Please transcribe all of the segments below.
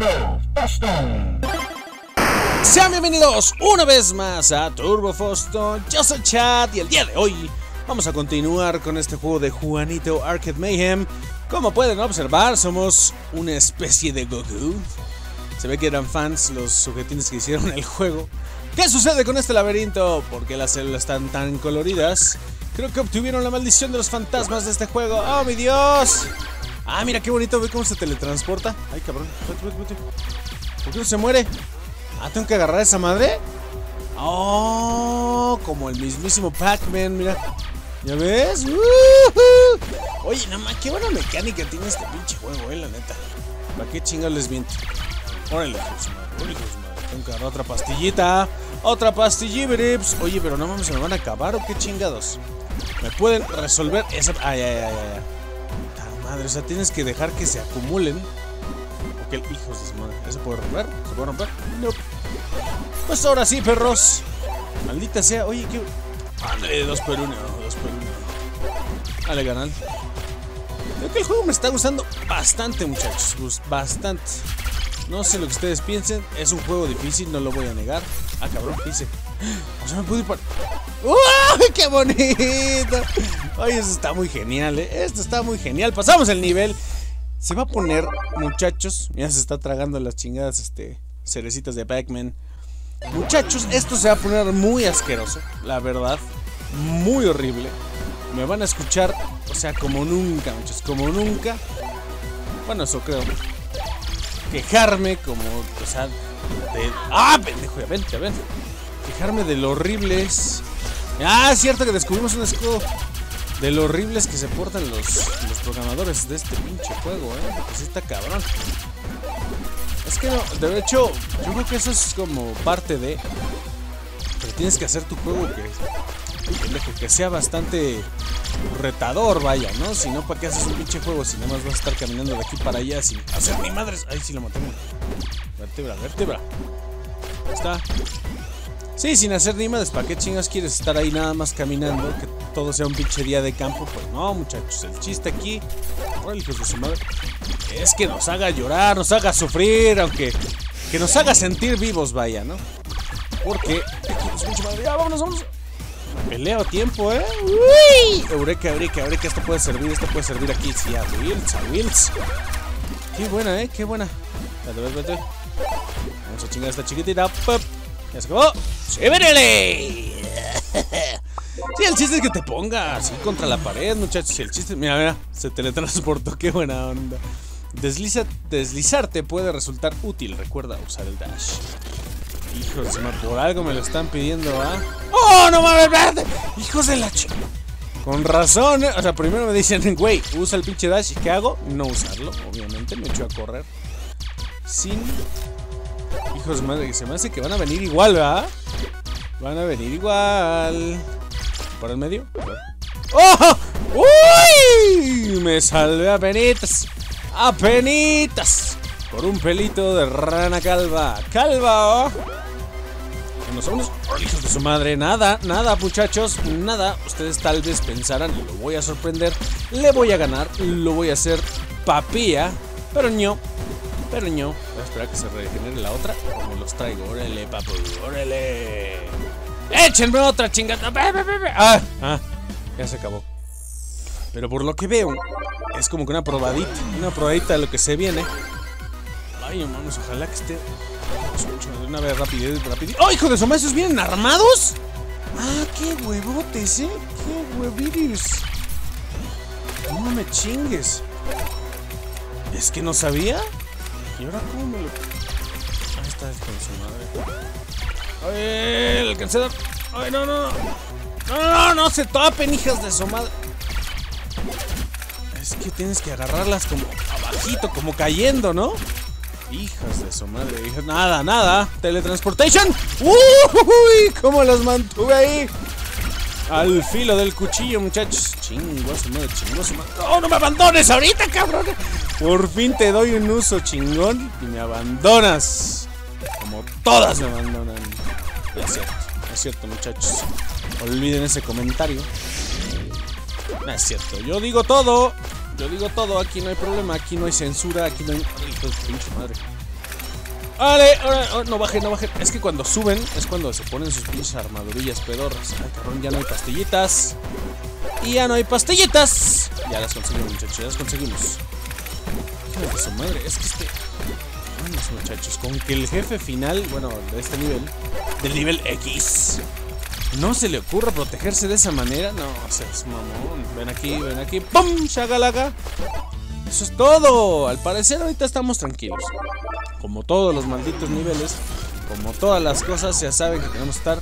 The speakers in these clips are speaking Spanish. Turbo Fozton. Sean bienvenidos una vez más a Turbo Fozton. Yo soy Chad y el día de hoy vamos a continuar con este juego de Juanito Arcade Mayhem. Como pueden observar, somos una especie de Goku. Se ve que eran fans los sujetines que hicieron el juego. ¿Qué sucede con este laberinto? ¿Por qué las células están tan coloridas? Creo que obtuvieron la maldición de los fantasmas de este juego. ¡Oh, mi Dios! Ah, mira qué bonito, ve cómo se teletransporta. Ay, cabrón. ¿Por qué no se muere? Ah, tengo que agarrar a esa madre. Oh, como el mismísimo Pac-Man, mira. ¿Ya ves? ¡Uh-huh! Oye, nada más, qué buena mecánica tiene este pinche juego, la neta. ¿Para qué chingados les miento? Órale, órale, tengo que agarrar otra pastillita. Otra pastillibirips. Oye, pero no mames, ¿se me van a acabar o qué chingados? ¿Me pueden resolver esa...? Ay, ay, ay, ay. Puta madre, o sea, tienes que dejar que se acumulen. Ok, hijos de su madre. ¿Eso puede romper? ¿Se puede romper? No. Pues ahora sí, perros. Maldita sea. Oye, qué... Ándale, 2 por 1. Dale, canal. Creo que el juego me está gustando bastante, muchachos. Bastante. No sé lo que ustedes piensen. Es un juego difícil, no lo voy a negar. Ah, cabrón, ¿qué hice? O sea, me pude ir para... ¡Uy, qué bonito! Oye, eso está muy genial, ¿eh? Esto está muy genial. Pasamos el nivel. Se va a poner, muchachos. Mira, se está tragando las chingadas cerecitas de Pac-Man. Muchachos, esto se va a poner muy asqueroso, la verdad. Muy horrible. Me van a escuchar, o sea, como nunca, muchachos, como nunca. Bueno, eso creo. Quejarme como, o sea, de... ¡Ah, pendejo! Ya ven, ya ven. Quejarme de lo horribles. Ah, es cierto que descubrimos un escudo. De lo horribles que se portan los programadores de este pinche juego, ¿eh? Porque sí está cabrón. Es que no, de hecho, yo creo que eso es como parte de... Pero tienes que hacer tu juego que sea bastante retador, vaya, ¿no? Si no, ¿para qué haces un pinche juego? Si nada más vas a estar caminando de aquí para allá sin hacer ni madres. Ay, sí, lo maté. Vértebra, vértebra. Ahí está. Sí, sin hacer ni madres. ¿Para qué chingas quieres estar ahí nada más caminando? Que todo sea un pinche día de campo. Pues no, muchachos. El chiste aquí... Órale, hijo de su madre. Es que nos haga llorar, nos haga sufrir, aunque... Que nos haga sentir vivos, vaya, ¿no? Porque... ¡Ya, vámonos, vámonos! Peleo a tiempo, ¿eh? ¡Uy! Eureka, eureka, eureka. Esto puede servir aquí. Sí, a Wills, a Wills. Qué buena, ¿eh? Qué buena. Vete, vete, vete. Vamos a chingar a esta chiquitita. Ya se acabó. ¡Sí, vénele! Sí, el chiste es que te pongas así contra la pared, muchachos. Sí, el chiste... Mira, mira. Se teletransportó. Qué buena onda. Deslizarte puede resultar útil. Recuerda usar el dash. Hijos, por algo me lo están pidiendo, ¿ah? ¡Oh, no mames, verde! ¡Hijos de la chica! Con razón, ¿eh? O sea, primero me dicen, güey, usa el pinche dash. ¿Y qué hago? No usarlo, obviamente. Me echo a correr. Sin... Hijos de madre, que se me hace que van a venir igual, ¿verdad? Van a venir igual. ¿Por el medio? ¡Oh! ¡Uy! Me salvé a penitas. ¡A penitas! Por un pelito de rana calva. ¡Calva! Oh. Unos hijos de su madre. Nada, nada, muchachos. Nada. Ustedes tal vez pensarán, lo voy a sorprender, le voy a ganar, lo voy a hacer papilla. Pero no. Pero no. Voy a esperar a que se regenere la otra. O me los traigo. Órale, papu. Órale. ¡Échenme otra chingada! ¡Ah! ¡Ah! Ya se acabó. Pero por lo que veo, es como que una probadita. Una probadita de lo que se viene. Ay, hermanos, ojalá que esté... Una vez rapidez, rapidez. ¡Oh, hijo de su madre! ¿Esos vienen armados? Ah, qué huevotes, ¿eh? Qué hueviris. No me chingues. Es que no sabía. ¿Y ahora cómo me lo...? Ahí está, hijo de su madre. ¡Ay, el alcancedor! ¡Ay, no, no, no! ¡No, no, no! ¡Se tapen, hijas de su madre! Es que tienes que agarrarlas como abajito, como cayendo, ¿no? Hijas de su madre, hijas. Nada, nada. Teletransportation. ¡Uy! ¿Cómo las mantuve ahí? Al filo del cuchillo, muchachos. Chingo a su madre, chingo a su madre. ¡Oh, no me abandones ahorita, cabrón! Por fin te doy un uso chingón y me abandonas. Como todas me abandonan. Es cierto, muchachos. Olviden ese comentario. No es cierto, yo digo todo. Yo digo todo, aquí no hay problema, aquí no hay censura, aquí no hay... Ay, pinche madre. Vale, ahora no bajen, no bajen. Es que cuando suben es cuando se ponen sus pinches armadurillas pedorras. Ay, cabrón, ya no hay pastillitas. Y ya no hay pastillitas. Ya las conseguimos, muchachos, ya las conseguimos. Joder, su madre, es que este... Vamos, muchachos, con que el jefe final, bueno, de este nivel, del nivel X, no se le ocurra protegerse de esa manera. No, o sea, es mamón. Ven aquí, ¡pum! ¡Shagalaga! Eso es todo. Al parecer ahorita estamos tranquilos. Como todos los malditos niveles, como todas las cosas, ya saben que tenemos que estar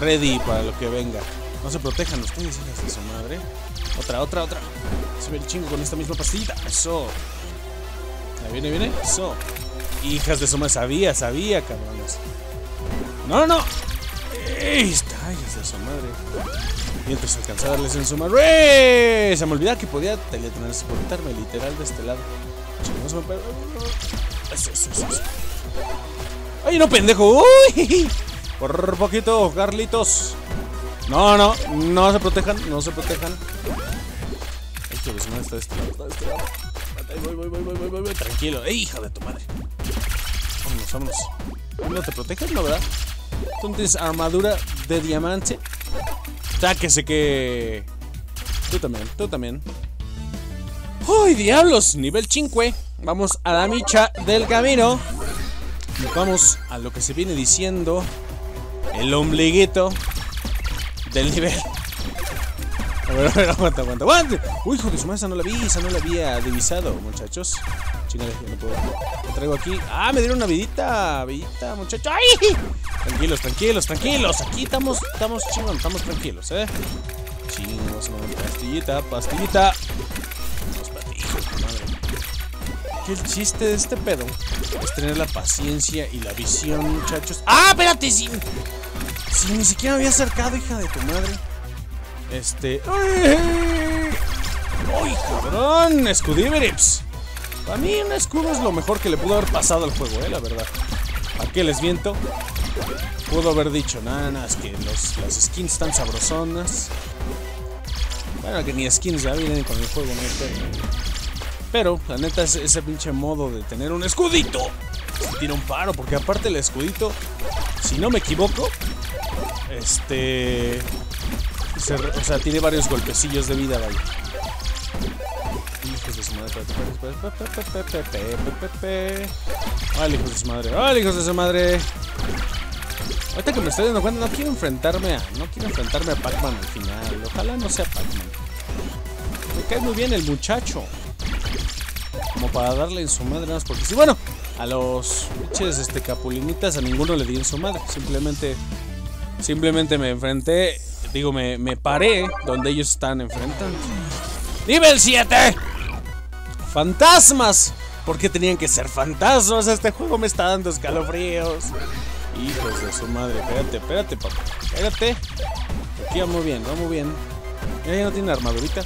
ready para lo que venga. No se protejan ustedes, hijas de su madre. Otra, otra, otra. Se ve el chingo con esta misma pastillita. Eso. Ahí viene, viene. Eso. Hijas de su madre. Sabía, sabía, cabrones. No, no, no. Ahí está, hijas de su madre. Mientras alcanzaba a darles en su madre. ¡Ey! Se me olvidaba que podía teletransportarme literal de este lado. Chingos, me perdí. Eso, eso, eso. ¡Ay, no, pendejo! ¡Uy! Por poquito, Carlitos. No, no, no se protejan, no se protejan. Esto de su madre está de este lado, está de este lado. Voy, voy, voy, voy, voy, voy, voy. Tranquilo, hija de tu madre. Vámonos, vámonos. No te protegen, ¿no, verdad? Tú tienes armadura de diamante. Táquese que... Tú también, tú también. ¡Ay, diablos! Nivel 5. Vamos a la micha del camino. Nos vamos a lo que se viene diciendo el ombliguito del nivel. A ver, aguanta, aguanta, aguanta. Uy, hijo de su madre, esa no la vi, esa no la había divisado, muchachos. Chingale, ya no puedo. Lo traigo aquí. Ah, me dieron una vidita, vidita, muchachos. ¡Ay! Tranquilos, tranquilos, tranquilos. Aquí estamos, estamos chingón, estamos tranquilos, Chingos, pastillita, pastillita. Que el chiste de este pedo es tener la paciencia y la visión, muchachos. ¡Ah, espérate! Si ni siquiera me había acercado, hija de tu madre. ¡Ay, cabrón! ¡Escudíberips! Para mí un escudo es lo mejor que le pudo haber pasado al juego, la verdad. ¿A qué les miento? Pudo haber dicho, nada, nada, es que las skins están sabrosonas. Bueno, que ni skins ya vienen con el juego, no. Pero, la neta, ese pinche modo de tener un escudito se tira un paro, porque aparte el escudito, si no me equivoco, o sea, tiene varios golpecillos de vida, vaya. Hijos de su madre. Vale, hijos de su madre. Vale, hijos de su madre. Ahorita que me estoy dando cuenta, no quiero enfrentarme a Pac-Man al final. Ojalá no sea Pac-Man. Me cae muy bien el muchacho. Como para darle en su madre, nada más porque sí. Bueno, a los pinches capulinitas a ninguno le di en su madre. Simplemente me enfrenté. Digo, me paré donde ellos están enfrentando. ¡Nivel 7! ¡Fantasmas! ¿Por qué tenían que ser fantasmas? Este juego me está dando escalofríos. Hijos de su madre. Espérate, espérate, papá. Espérate. Aquí va muy bien, va muy bien. Ya no tiene armadurita.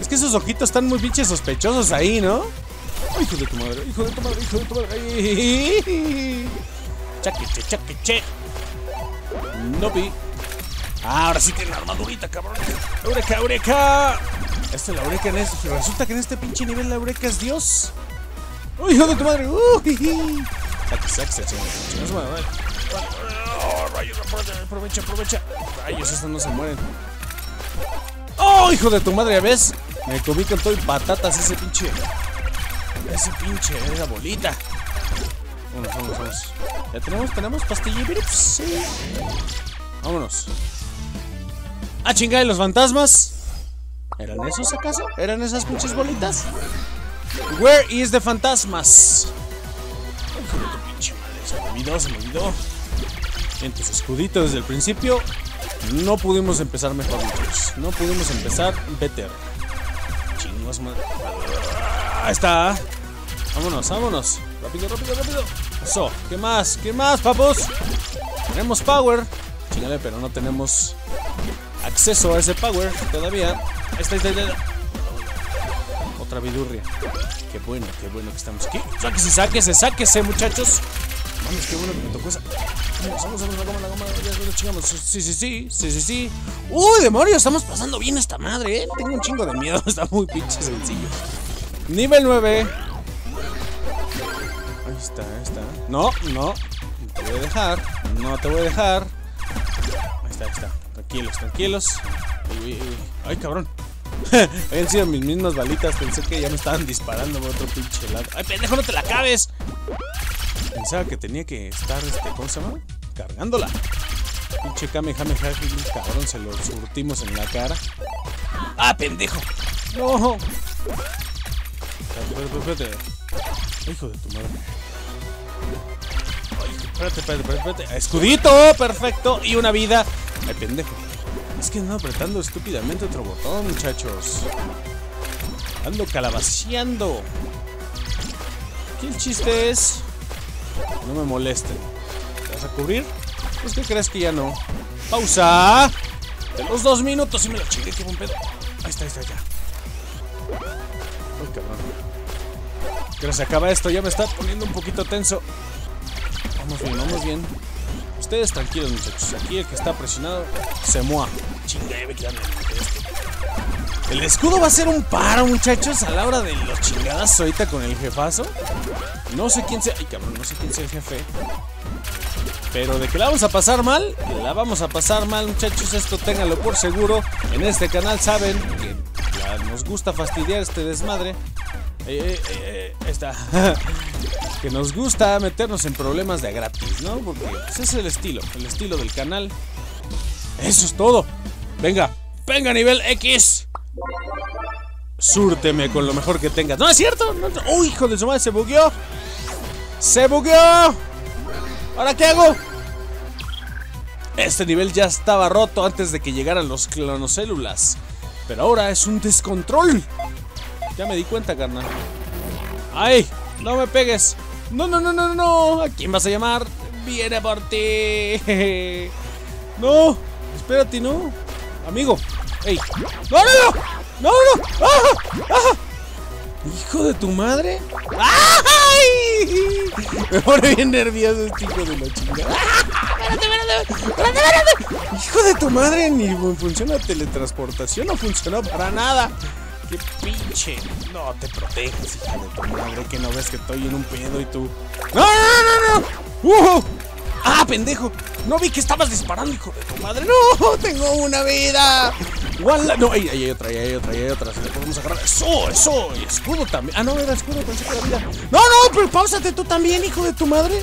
Es que esos ojitos están muy pinches sospechosos ahí, ¿no? ¡Ay, hijo de tu madre! ¡Hijo de tu madre! ¡Hijo de tu madre! ¡Chaqueche, chaqueche! No vi. Ah, ahora sí tiene armadurita, cabrón. ¡Eureka, eureka! Esta es la eureka en este. Resulta que en este pinche nivel la eureka es Dios. ¡Uy, hijo de tu madre! ¡Uy! ¡Saxe, saxe! ¡Rayos, aprovecha, aprovecha! ¡Rayos, estas no se mueren! ¡Oh, hijo de tu madre! ¿Ves? Me comí con todo y patatas ese pinche. Esa bolita. Vamos, vamos, vamos. Ya tenemos pastillibirips. Sí. Vámonos. ¡Ah, chingada! ¿Y los fantasmas? ¿Eran esos acaso? ¿Eran esas pinches bolitas? Where is the fantasmas? ¡Ay, hijo de tu pinche madre! Se me olvidó, se me olvidó. Entonces, escudito desde el principio. No pudimos empezar mejor, muchachos. No pudimos empezar better. Chingos, madre. Ahí está. Vámonos, vámonos. Rápido, rápido, rápido. Eso. ¿Qué más? ¿Qué más, papos? Tenemos power. Chingale, pero no tenemos acceso a ese power todavía. Ahí está, ahí está, ahí está. Otra vidurria. Qué bueno que estamos aquí. Sáquese, sáquese, sáquese, muchachos. Vamos, qué bueno que me tocó esa. Vamos, vamos, la goma, la goma. Ya lo chingamos. Sí, sí, sí, sí, sí, sí. ¡Uy, demonios! Estamos pasando bien esta madre, ¿eh? Tengo un chingo de miedo. Está muy pinche sencillo. Nivel 9. Ay, esta. No, no, no te voy a dejar. No te voy a dejar. Ahí está. Tranquilos. Uy. Ay, cabrón. Habían sido mis mismas balitas. Pensé que ya me estaban disparando por otro pinche lado. Ay, pendejo, no te la acabes. Pensaba que tenía que estar, ¿cómo se llama? Cargándola. Pinche Kamehameha, cabrón, se lo surtimos en la cara. ¡Ah, pendejo! ¡No! Espérate. Hijo de tu madre. Ay, espérate. ¡Escudito! ¡Perfecto! Y una vida. ¡Ay, pendejo! Es que ando apretando estúpidamente otro botón, muchachos. Ando calabaceando. Aquí el chiste es... no me molesten. ¿Te vas a cubrir? Pues, ¿qué crees que ya no? ¡Pausa! De los 2 minutos y me lo chingué, qué buen pedo. Ahí está. Ay, cabrón. Pero se acaba esto, ya me está poniendo un poquito tenso. Vamos bien. Ustedes tranquilos, muchachos. Aquí el que está presionado se mueve. Chinga, ya me quedan esto. El escudo va a ser un paro, muchachos, a la hora de los chingadas ahorita con el jefazo. No sé quién sea. Ay, cabrón, no sé quién sea el jefe. Pero de que la vamos a pasar mal, muchachos, esto ténganlo por seguro. En este canal saben que nos gusta fastidiar este desmadre. Que nos gusta meternos en problemas de gratis, ¿no? Porque ese es el estilo del canal. Eso es todo. Venga, nivel X. Súrteme con lo mejor que tengas. No, es cierto. ¡Uy, hijo de su madre! Se bugueó. ¿Ahora qué hago? Este nivel ya estaba roto antes de que llegaran los clonocélulas. Pero ahora es un descontrol. Ya me di cuenta, carnal. ¡Ay! ¡No me pegues! ¡No! ¿A quién vas a llamar? ¡Viene por ti! ¡No! Espérate, ¿no? Amigo. ¡Ey! ¡No! ¡Ah! ¡Hijo de tu madre! ¡Ay! Me pone bien nervioso este hijo de la chingada. ¡Espérate! ¡Hijo de tu madre! Ni funciona teletransportación, no funcionó para nada. ¡Qué pinche! No te protejas, hija de tu madre, que no ves que estoy en un pedo y tú... ¡No! ¡Ah, pendejo! No vi que estabas disparando, hijo de tu madre. ¡No! ¡Tengo una vida! No, ahí hay otra. Se la podemos agarrar. Eso. Y escudo también. Ah, no, era escudo, pensé que era vida. No, pero páusate tú también, hijo de tu madre.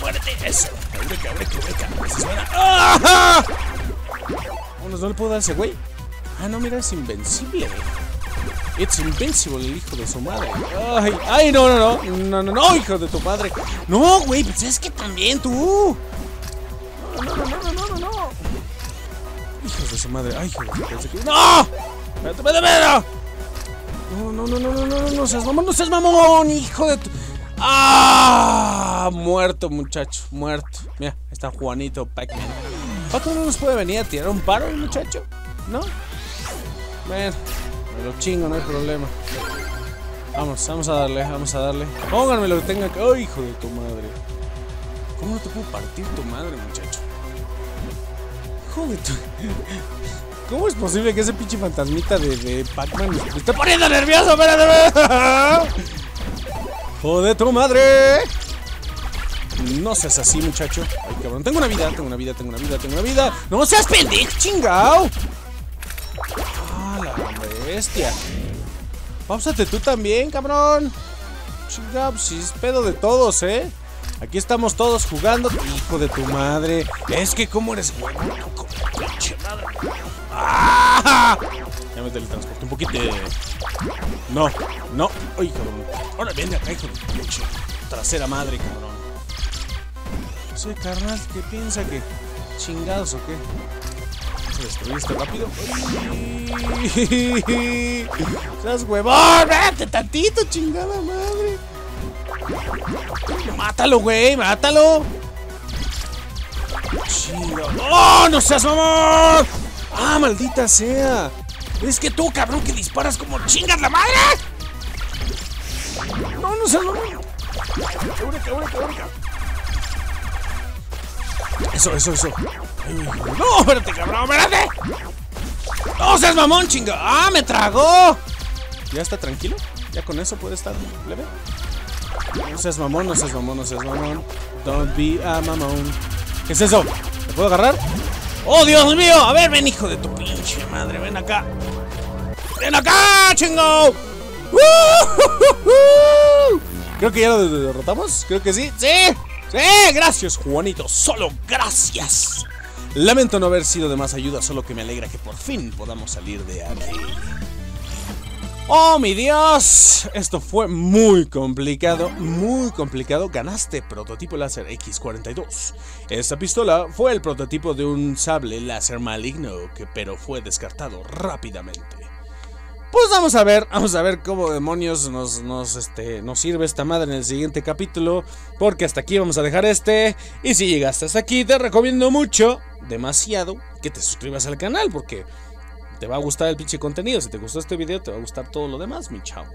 Muérete. Eso. Abre, se suena. ¡Ah! Vámonos, no le puedo dar a ese güey. Ah, no, mira, es invencible. It's invincible, el hijo de su madre. Ay, no, hijo de tu madre. No, güey, pues es que también tú. No. Hijos de su madre. Ay, hijo de su madre. ¡No! ¡Espérate! No seas mamón, hijo de tu... ¡Ah! Muerto, muchacho, muerto. Mira, ahí está Juanito Pac-Man. ¿Paco no nos puede venir a tirar un paro, muchacho? ¿No? Bueno, me lo chingo, no hay problema. Vamos a darle. Pónganme lo que tenga que... ¡Oh, hijo de tu madre! ¿Cómo no te puedo partir tu madre, muchacho? Joder, ¿cómo es posible que ese pinche fantasmita de Pac-Man me esté poniendo nervioso? ¡Espérate! ¡Joder, tu madre! No seas así, muchacho. Ay, cabrón, tengo una vida. ¡No seas pendejo, chingao! Bestia. Páusate tú también, cabrón. Chinga, si es pedo de todos, ¿eh? Aquí estamos todos jugando. Hijo de tu madre. Es que cómo eres, güey. Pinche madre. ¡Ah! Ya me teletransporté un poquito. No. Ay, cabrón. Ahora viene acá, hijo de pinche trasera madre, cabrón. Soy carnal, ¿qué piensa que chingados o qué? Destruiste rápido. ¡Seas huevón! ¡Vete tantito, chingada madre! ¡Mátalo, güey! ¡Mátalo! ¡Chinga! ¡Oh, no seas mamón! ¡Ah, maldita sea! Es que tú, cabrón, que disparas como chingas la madre. No seas mamón. ¡Eureka! Eso. No, espérate, cabrón, espérate. No seas mamón, chinga. ¡Ah, me tragó! ¿Ya está tranquilo? ¿Ya con eso puede estar leve? No seas mamón, no seas mamón, no seas mamón. Don't be a mamón. ¿Qué es eso? ¿Te puedo agarrar? ¡Oh, Dios mío! A ver, ven, hijo de tu pinche madre. Ven acá. ¡Ven acá, chingo! Creo que ya lo derrotamos. Creo que sí. ¡Sí! ¡Sí! ¡Gracias, Juanito! ¡Solo gracias! Lamento no haber sido de más ayuda, solo que me alegra que por fin podamos salir de aquí. ¡Oh, mi Dios! Esto fue muy complicado, muy complicado. Ganaste prototipo láser X42. Esta pistola fue el prototipo de un sable láser maligno, pero fue descartado rápidamente. Pues vamos a ver cómo demonios nos sirve esta madre en el siguiente capítulo, porque hasta aquí vamos a dejar este. Y si llegaste hasta aquí, te recomiendo mucho, demasiado, que te suscribas al canal, porque te va a gustar el pinche contenido. Si te gustó este video, te va a gustar todo lo demás, mi chavo.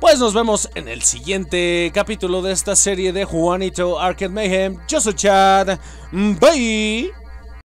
Pues nos vemos en el siguiente capítulo de esta serie de Juanito Arcade Mayhem. Yo soy Chad. Bye.